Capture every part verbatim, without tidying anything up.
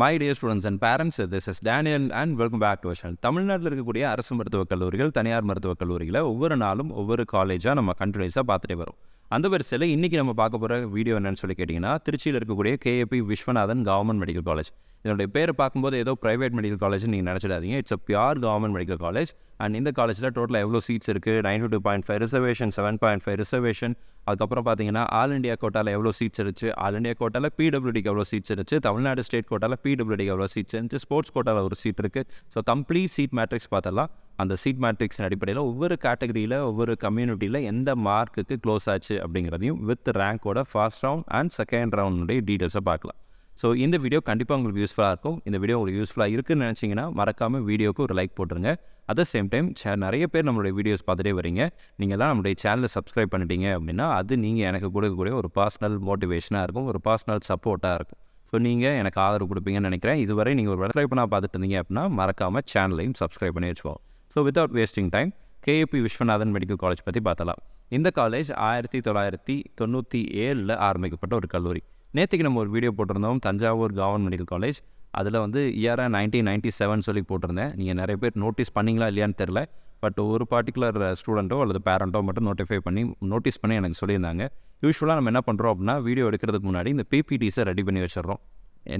My dear students and parents, this is Daniel and welcome back to our channel. Tamilnadu irukkuriya Arasamarthu kalorigal, Thaniyar Marthuva kalorigala ovvoru naalum ovvoru college ah nama continuous ah paathite varum. And the versaile inniki nama paakapora video enna solli kettingna Tiruchiyil irukkuriya K A P Viswanatham Government Medical College. Idoda peru paakumbodhu edho private medical college neenga nenachidadinga. It's a pure government medical college and in the college la total evlo seats irukku ninety-two point five reservation, seven point five reservation. அதுக்கப்புறம் பார்த்தீங்கன்னா all India கோட்டாவில் எவ்வளோ seats இருந்துச்சு, all India கோட்டாவில் P W Dக்கு எவ்வளோ seats இருந்துச்சு, Tamil Nadu state கோட்டாவில் P W Dக்கு எவ்வளோ சீட்ஸ் இருந்துச்சு, ஸ்போர்ட்ஸ் கோட்டாவில் ஒரு சீட் இருக்குது. ஸோ கம்ப்ளீட் சீட் மேட்ரிக்ஸ் பார்த்தலாம். அந்த சீட் மேட்ரிக்ஸின் அடிப்படையில் ஒவ்வொரு கேட்டகரியில் ஒவ்வொரு கம்யூனிட்டியில் எந்த மார்க்குக்கு க்ளோஸ் ஆச்சு அப்படிங்கிறதையும் வித் ரேங்கோட ஃபர்ஸ்ட் ரவுண்ட் அண்ட் செகண்ட் ரவுண்டுடைய டீட்டெயில்ஸை பார்க்கலாம். ஸோ இந்த வீடியோ கண்டிப்பாக உங்களுக்கு யூஸ்ஃபுல்லாக இருக்கும். இந்த வீடியோ உங்களுக்கு யூஸ்ஃபுல்லாக இருக்குன்னு நினச்சிங்கன்னா மறக்காமல் வீடியோக்கு ஒரு லைக் போட்டுருங்க. அட் த சேம் டைம் சே நிறைய பேர் நம்மளுடைய வீடியோஸ் பார்த்துட்டே வரீங்க. நீங்கள் தான் நம்மளுடைய சேனலை சப்ஸ்கிரைப் பண்ணிட்டீங்க அப்படின்னா அது நீங்கள் எனக்கு கொடுக்கக்கூடிய ஒரு பர்சனல் மோட்டிவேஷனாக இருக்கும், ஒரு பர்சனல் சப்போர்ட்டாக இருக்கும். ஸோ நீங்கள் எனக்கு ஆதரவு கொடுப்பீங்கன்னு நினைக்கிறேன். இதுவரை நீங்கள் ஒரு சப்ஸ்கிரைப் பண்ணால் பார்த்துட்டு இருந்தீங்க அப்படின்னா மறக்காமல் சேனலையும் சப்ஸ்கிரைப் பண்ணி வச்சுக்கோங்க. So without wasting time K A P Viswanathan medical college பற்றி பார்த்தலாம். இந்த காலேஜ் ஆயிரத்தி தொள்ளாயிரத்தி தொண்ணூற்றி ஏழில் ஆரம்பிக்கப்பட்ட ஒரு கல்லூரி. நேற்றுக்கு நம்ம ஒரு வீடியோ போட்டிருந்தோம் தஞ்சாவூர் கவர்மெண்ட் மெடிக்கல் காலேஜ். அதில் வந்து இயராக நைன்டீன் நைன்ட்டி செவன் சொல்லி போட்டிருந்தேன். நீங்கள் நிறைய பேர் நோட்டீஸ் பண்ணிங்களா இல்லையான்னு தெரில. பட் ஒரு பர்டிகுலர் ஸ்டூடெண்ட்டோ அல்லது பேரண்ட்டோ மட்டும் நோட்டிஃபை பண்ணி நோட்டீஸ் பண்ணி எனக்கு சொல்லியிருந்தாங்க. யூஸ்வலாக நம்ம என்ன பண்ணுறோம் அப்படின்னா வீடியோ எடுக்கிறதுக்கு முன்னாடி இந்த பிபிடிஸை ரெடி பண்ணி வச்சிடறோம்.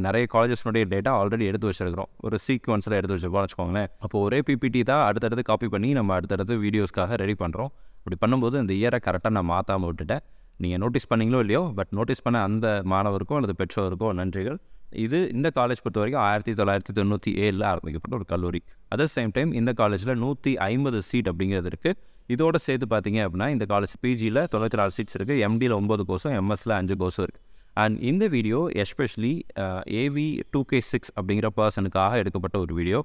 நிறைய காலேஜஸ்னுடைய டேட்டா ஆல்ரெடி எடுத்து வச்சுருக்கிறோம், ஒரு சீக்வன்ஸில் எடுத்து வச்சுருக்கோம்னு வச்சுக்கோங்களேன். அப்போ ஒரே பிபிடி தான் அடுத்தடுத்து காப்பி பண்ணி நம்ம அடுத்தடுத்து வீடியோஸ்க்காக ரெடி பண்ணுறோம். அப்படி பண்ணும்போது இந்த இயரை கரெக்டாக நான் மாற்றாமல் விட்டுட்டேன். நீங்கள் நோட்டீஸ் பண்ணிங்களோ இல்லையோ, பட் நோட்டீஸ் பண்ண அந்த மாணவருக்கும் அல்லது பெற்றோருக்கோ நன்றிகள். இது இந்த காலேஜ் பொறுத்த வரைக்கும் ஆயிரத்தி தொள்ளாயிரத்தி தொண்ணூற்றி ஏழில் ஆரம்பிக்கப்பட்ட ஒரு கல்லூரி. அட் த சேம் டைம் இந்த காலேஜில் நூற்றி ஐம்பது சீட் அப்படிங்கிறது இருக்குது. இதோடு சேர்த்து பார்த்தீங்க அப்படின்னா இந்த காலேஜ் பிஜியில் தொண்ணூற்றி நாலு சீட்ஸ் இருக்குது, எம்டியில் ஒம்பது கோர்ஸும் எம்எஸில் அஞ்சு கோர்ஸும் இருக்குது. அண்ட் இந்த video especially AV two K six அப்படிங்கிற பர்சனுக்காக எடுக்கப்பட்ட ஒரு வீடியோ.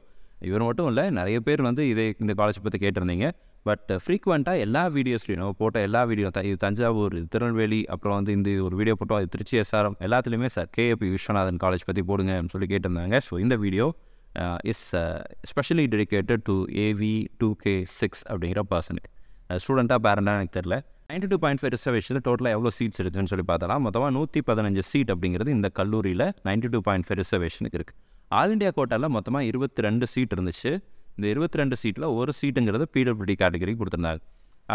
இவர் மட்டும் இல்லை, நிறைய பேர் வந்து இதை இந்த காலேஜ் பற்றி கேட்டிருந்தீங்க. பட் ஃப்ரீக்வெண்ட்டாக எல்லா வீடியோஸ்லையும் நம்ம போட்ட எல்லா வீடியோ த இது தஞ்சாவூர், திருநெல்வேலி, அப்புறம் வந்து இந்த ஒரு வீடியோ போட்டோம் அது திருச்சி எஸ்ஆர்எம், எல்லாத்துலேயுமே sir K A P Viswanathan college பற்றி போடுங்க அப்படின்னு சொல்லி கேட்டிருந்தாங்க. ஸோ இந்த video is specially dedicated to AV two K six அப்படிங்கிற பர்சனுக்கு. ஸ்டூடெண்ட்டாக பேரண்டாக எனக்கு தெரில. நைன்டி டூ பாயிண்ட் ஃபைவ் ரிசர்வேஷனில் டோட்டலாக எவ்வளோ சீட்ஸ் இருக்குதுன்னு சொல்லி பார்த்தலாம். மொத்தமாக நூற்றி பதினஞ்சு சீட் அப்படிங்கிறது இந்த கல்லூரியில் நைன்டி டூ பாயிண்ட் ஃபைவ் ரிசர்வேஷனுக்கு இருக்குது. ஆல் இண்டியா கோட்டாவில் மொத்தமாக இருபத்தி ரெண்டு சீட் இருந்துச்சு. இந்த இருபத்தி ரெண்டு சீட்டில் ஒரு சீட்டுங்கிறது P W D கேட்டகரி கொடுத்துருந்தாங்க.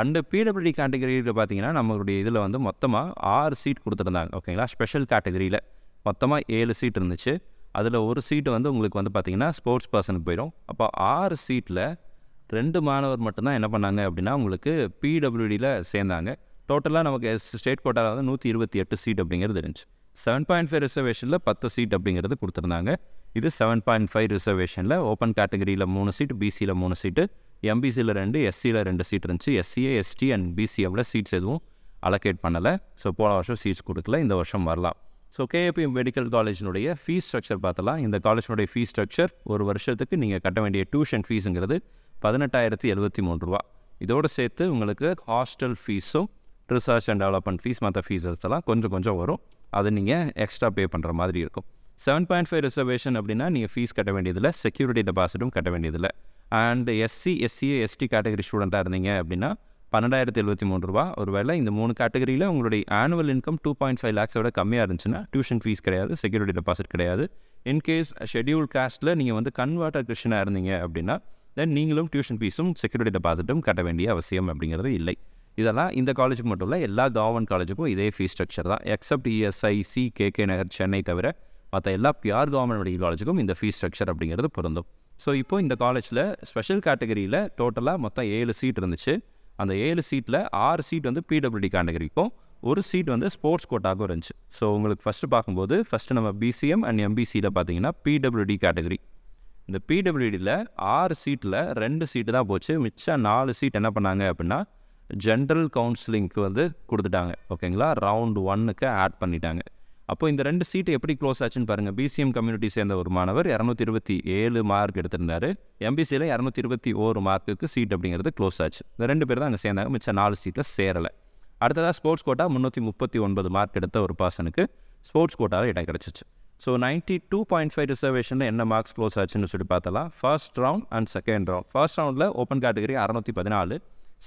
அண்டு P W D கேட்டகரியில் பார்த்தீங்கன்னா நம்மளுடைய இதில் வந்து மொத்தமாக ஆறு சீட் கொடுத்துருந்தாங்க. ஓகேங்களா, ஸ்பெஷல் கேட்டகரியில் மொத்தமாக ஏழு சீட் இருந்துச்சு. அதில் ஒரு சீட்டு வந்து உங்களுக்கு வந்து பார்த்திங்கன்னா ஸ்போர்ட்ஸ் பர்சனுக்கு போயிடும். அப்போ ஆறு சீட்டில் ரெண்டு மாணவர் மட்டும்தான் என்ன பண்ணாங்க அப்படின்னா உங்களுக்கு P W Dயில் சேர்ந்தாங்க. டோட்டலாக நமக்கு ஸ்டேட் கோட்டாவில் வந்து நூற்றி இருபத்தி எட்டு சீட் அப்படிங்கிறது இருந்துச்சு. செவன் பாயிண்ட் ஃபைவ் ரிசர்வேஷனில் பத்து சீட் அப்படிங்கிறது கொடுத்துருந்தாங்க. இது செவன் பாயிண்ட் ஃபைவ் ரிசர்வேஷனில் ஓப்பன் கேட்டகரியில் மூணு சீட், பிசியில் மூணு சீட்டு, எம்பிசியில் ரெண்டு, எஸ்சியில் ரெண்டு சீட் இருந்துச்சு. எஸ்சிஏ எஸ்டி அண்ட் பிசிஎவில் சீட்ஸ் எதுவும் அலோகேட் பண்ணலை. ஸோ போன வருஷம் சீட்ஸ் கொடுக்கல, இந்த வருஷம் வரலாம். So K A P medical காலேஜினுடைய ஃபீஸ் ஸ்ட்ரக்சர் பார்த்தலாம். இந்த காலேஜினுடைய ஃபீஸ் ஸ்ட்ரக்சர் ஒரு வருஷத்துக்கு நீங்கள் கட்ட வேண்டிய டியூஷன் ஃபீஸுங்கிறது பதினெட்டாயிரத்தி எழுபத்தி மூணு ரூபா. இதோடு சேர்த்து உங்களுக்கு ஹாஸ்டல் ஃபீஸும் ரிசர்ச் அண்ட் டெவலப்மெண்ட் ஃபீஸ் மற்ற ஃபீஸ் எடுத்தலாம் கொஞ்சம் கொஞ்சம் வரும். அது நீங்கள் எக்ஸ்ட்ரா பே பண்ணுற மாதிரி இருக்கும். செவன் பாயிண்ட் ஃபைவ் ரிசர்வேஷன் அப்படின்னா நீங்கள் ஃபீஸ் கட்ட வேண்டியதில்லை, செக்யூரிட்டி டெபாசிட்டும் கட்ட வேண்டியதில்லை. And SC SCA ST category ஸ்டூடெண்ட்டாக இருந்தீங்க அப்படின்னா பன்னெண்டாயிரத்தி எழுபத்தி மூணு ரூபா. ஒருவேளை இந்த மூணு கேட்டகரியில் உங்களுடைய annual income two point five லேக்ஸோட கம்மியாக இருந்துச்சுன்னா டியூஷன் ஃபீஸ் கிடையாது, செக்யூரிட்டி டெபாசிட் கிடையாது. இன்கேஸ் ஷெட்யூல் காஸ்ட்டில் நீங்கள் வந்து கன்வெர்ட்டட் கிறிஸ்டியனாக இருந்தீங்க அப்படின்னா தென் நீங்களும் டியூஷன் ஃபீஸும் செக்யூரிட்டி டெபாசிட்டும் கட்ட வேண்டிய அவசியம் அப்படிங்கிறது இல்லை. இதெல்லாம் இந்த காலேஜுக்கு மட்டும் இல்லை, எல்லா கவர்மெண்ட் காலேஜுக்கும் இதே ஃபீஸ் ஸ்ட்ரக்சர் தான். Except E S I C K K Nagar Chennai தவிர மற்ற எல்லா பிஆர் கவர்மெண்ட் மெடிக்கல் காலேஜுக்கும் இந்த ஃபீஸ் ஸ்ட்ரக்சர் அப்படிங்கிறது பொருந்தும். ஸோ இப்போ இந்த காலேஜில் ஸ்பெஷல் கேட்டகரியில் டோட்டலாக மொத்தம் ஏழு சீட் இருந்துச்சு. அந்த ஏழு சீட்டில் ஆறு சீட் வந்து P W D கேட்டகரிக்கும், ஒரு சீட் வந்து ஸ்போர்ட்ஸ் கோட்டாக்கும் இருந்துச்சு. ஸோ உங்களுக்கு ஃபஸ்ட்டு பார்க்கும்போது ஃபஸ்ட்டு நம்ம B C M அண்ட் M B C யில் பார்த்தீங்கன்னா P W D கேட்டகரி. இந்த P W Dயில் ஆறு சீட்டில் ரெண்டு சீட்டு தான் போச்சு. மிச்சம் நாலு சீட் என்ன பண்ணாங்க அப்படின்னா ஜென்ரல் கவுன்சிலிங்க்கு வந்து கொடுத்துட்டாங்க. ஓகேங்களா, ரவுண்ட் ஒன்னுக்கு ஆட் பண்ணிட்டாங்க. அப்போ இந்த ரெண்டு சீட்டு எப்படி க்ளோஸ் ஆச்சுன்னு பாருங்கள். பிசிஎம் கம்யூனிட்டி சேர்ந்த ஒரு மாணவர் இரநூத்தி இருபத்தி ஏழு மார்க் எடுத்திருந்தார். எம்பிசியில் இரநூத்தி இருபத்தி ஓரு மார்க்குக்கு சீட் அப்படிங்கிறது க்ளோஸ் ஆச்சு. இந்த ரெண்டு பேர் தான் அங்கே சேர்ந்தாங்க, மிச்சம் நாலு சீட்டில் சேரலை. அடுத்ததாக ஸ்போர்ட்ஸ் கோட்டா முந்நூற்றி முப்பத்தி ஒன்பது மார்க் எடுத்த ஒரு பர்சனுக்கு ஸ்போர்ட்ஸ் கோட்டாவில் இடம் கிடச்சிச்சு. So ninety two point five ரிசர்வேஷனில் என்ன மார்க்ஸ் க்ளோஸ் ஆச்சுன்னு சொல்லி பார்த்தலாம். First round and second round. First ரவுண்டில் ஓப்பன் கேட்டகரி அறநூற்றி பதினாலு,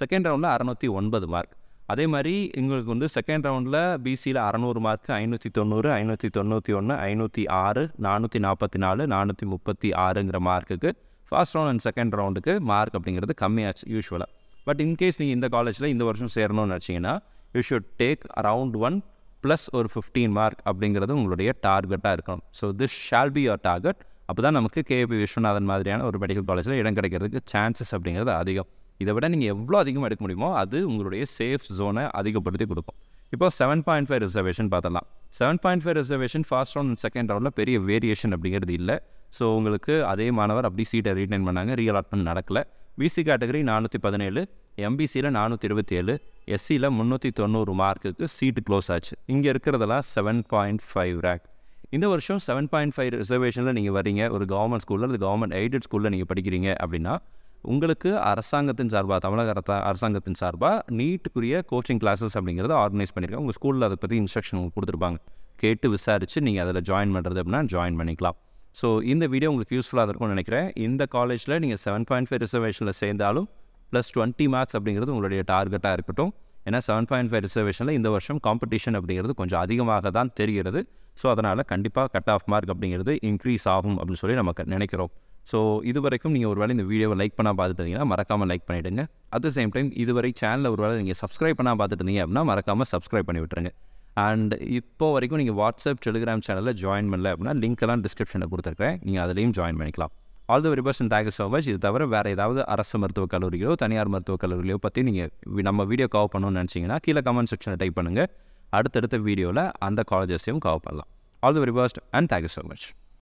செகண்ட் ரவுண்டில் அறநூற்றி ஒன்பது மார்க். அதே மாதிரி எங்களுக்கு வந்து செகண்ட் ரவுண்டில் பிசியில் அறநூறு மார்க்கு ஐநூற்றி தொண்ணூறு ஐநூற்றி தொண்ணூற்றி ஒன்று ஐநூற்றி ஆறு நானூற்றி நாற்பத்தி நாலு நானூற்றி முப்பத்தி ஆறுங்கிற மார்க்குக்கு ஃபர்ஸ்ட் ரவுண்ட் அண்ட் செகண்ட் ரவுண்டுக்கு மார்க் அப்படிங்கிறது கம்மியாச்சு யூஸ்வலாக. பட் இன்கேஸ் நீங்கள் இந்த காலேஜில் இந்த வருஷம் சேரணும்னு நினச்சிங்கன்னா you should take around one plus ஒரு ஃபிஃப்டீன் மார்க் அப்படிங்கிறது உங்களுடைய டார்கெட்டாக இருக்கணும். So this shall be your target. அப்போ தான் நமக்கு கேபி விஸ்வநாதன் மாதிரியான ஒரு மெடிக்கல் காலேஜில் இடம் கிடைக்கிறதுக்கு சான்சஸ் அப்படிங்கிறது அதிகம். இதை விட நீங்கள் எவ்வளோ அதிகமாக எடுக்க முடியுமோ அது உங்களுடைய சேஃப் ஜோனை அதிகப்படுத்தி கொடுக்கும். இப்போ செவன் பாயிண்ட் ஃபைவ் ரிசர்வேஷன் பார்த்தலாம். Seven point five reservation first round and second ரவுண்டில் பெரிய வேரியேஷன் அப்படிங்கிறது இல்லை. ஸோ உங்களுக்கு அதே மாணவர் அப்படி சீட்டை ரீட்டைன் பண்ணாங்க, ரீஅலாட்மெண்ட் நடக்கலை. பிசி கேட்டகரி நானூற்றி பதினேழு, எம்பிசியில் நானூற்றி இருபத்தி ஏழு, எஸ்சியில் முந்நூற்றி தொண்ணூறு மார்க்குக்கு சீட்டு க்ளோஸ் ஆச்சு. இங்கே இருக்கிறதெல்லாம் செவன் பாயிண்ட் ஃபைவ் ரேக். இந்த வருஷம் செவன் பாயிண்ட் ஃபைவ் ரிசர்வேஷனில் நீங்கள் வரீங்க, ஒரு கவர்மெண்ட் ஸ்கூலில் அல்லது கவர்மெண்ட் எய்டட் ஸ்கூலில் நீங்கள் படிக்கிறீங்க அப்படின்னா உங்களுக்கு அரசாங்கத்தின் சார்பாக, தமிழக அரசாங்கத்தின் சார்பாக நீட்டுக்குரிய கோச்சிங் கிளாஸஸ் அப்படிங்கிறத ஆர்கனைஸ் பண்ணியிருக்காங்க. உங்கள் ஸ்கூலில் அதை பற்றி இன்ஸ்ட்ரக்ஷன் உங்களுக்கு கொடுத்துருப்பாங்க. கேட்டு விசாரித்து நீங்கள் அதில் ஜாயின் பண்ணுறது அப்படின்னா ஜாயின் பண்ணிக்கலாம். ஸோ இந்த வீடியோ உங்களுக்கு யூஸ்ஃபுல்லாக இருக்கும்னு நினைக்கிறேன். இந்த காலேஜில் நீங்கள் செவன் பாயிண்ட் ஃபைவ் ரிசர்வேஷனில் சேர்ந்தாலும் ப்ளஸ் டுவெண்ட்டி மார்க்ஸ் அப்படிங்கிறது உங்களுடைய டார்கெட்டாக இருக்கட்டும். ஏன்னா செவன் பாயிண்ட் ஃபைவ் ரிசர்வேஷனில் இந்த வருஷம் காம்படிஷன் அப்படிங்கிறது கொஞ்சம் அதிகமாக தான் தெரிகிறது. ஸோ அதனால் கண்டிப்பாக கட் ஆஃப் மார்க் அப்படிங்கிறது இன்க்ரீஸ் ஆகும் அப்படின்னு சொல்லி நமக்கு நினைக்கிறோம். ஸோ இது வரைக்கும் நீங்கள் ஒருவேளை இந்த வீடியோவை லைக் பண்ணால் பார்த்துட்டீங்கன்னா மறக்காமல் லைக் பண்ணிவிடுங்க. அட் த சேம் டைம் இதுவரை சேனலில் ஒருவேளை நீங்கள் சப்ஸ்கிரைப் பண்ணால் பார்த்துட்டு இருந்தீங்க அப்படின்னா மறக்காமல் சப்ஸ்கிரைப் பண்ணி விட்டுருங்க. அண்ட் இப்போ வரைக்கும் நீங்கள் வாட்ஸ்அப் டெலிகிராம் சேனலில் ஜாயின் பண்ணல அப்படின்னா லிங்க்கெல்லாம் டிஸ்கிரிப்ஷனில் கொடுத்துருக்கேன், நீங்கள் அதுலேயும் ஜாயின் பண்ணிக்கலாம். All the very best and thank you so much. இது தவிர வேறு ஏதாவது அரசு மருத்துவக் கல்லூரியோ தனியார் மருத்துவக் கல்லூரியோ பற்றி நீங்கள் நம்ம வீடியோ கவர் பண்ணணும்னு நினச்சிங்கன்னா கீழே கமெண்ட் செக்ஷனில் டைப் பண்ணுங்கள். அடுத்தடுத்த வீடியோவில் அந்த காலேஜஸையும் கவர் பண்ணலாம். All the very best and thank you so much.